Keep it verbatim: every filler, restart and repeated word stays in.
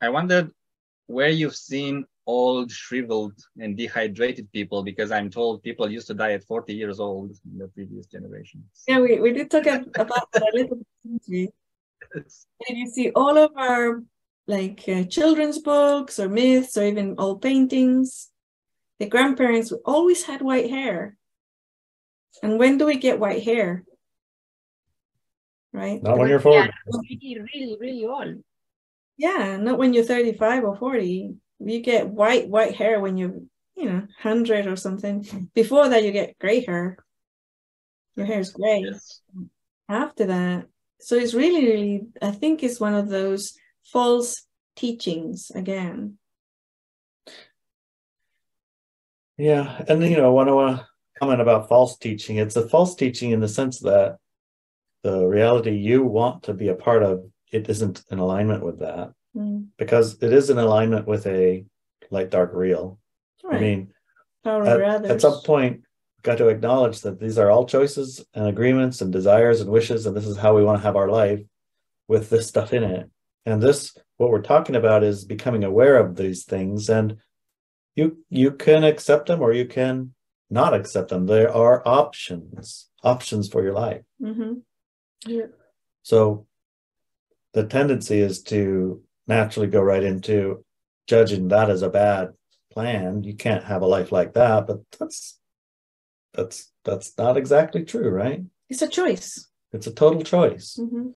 I wondered where you've seen old, shriveled, and dehydrated people, because I'm told people used to die at forty years old in the previous generations. Yeah, we, we did talk about that a little bit, didn't we? Yes. And you see all of our like uh, children's books or myths or even old paintings, the grandparents always had white hair. And when do we get white hair? Right? Not when you're forty. Yeah, really, really old. Yeah, not when you're thirty-five or forty. You get white, white hair when you're, you know, one hundred or something. Before that, you get gray hair. Your hair is gray. Yes. After that. So it's really, really, I think it's one of those false teachings again. Yeah, and, you know, one of our comment about false teaching, it's a false teaching in the sense that the reality you want to be a part of, it isn't in alignment with that, mm. because it is in alignment with a light dark real. Right. I mean, at, at some point got to acknowledge that these are all choices and agreements and desires and wishes, and this is how we want to have our life with this stuff in it. And this, what we're talking about, is becoming aware of these things, and you you can accept them or you can not accept them. There are options, options for your life. Mm-hmm. Yeah. So the tendency is to naturally go right into judging that as a bad plan. You can't have a life like that, but that's that's that's not exactly true, right? It's a choice. It's a total choice. Mm-hmm.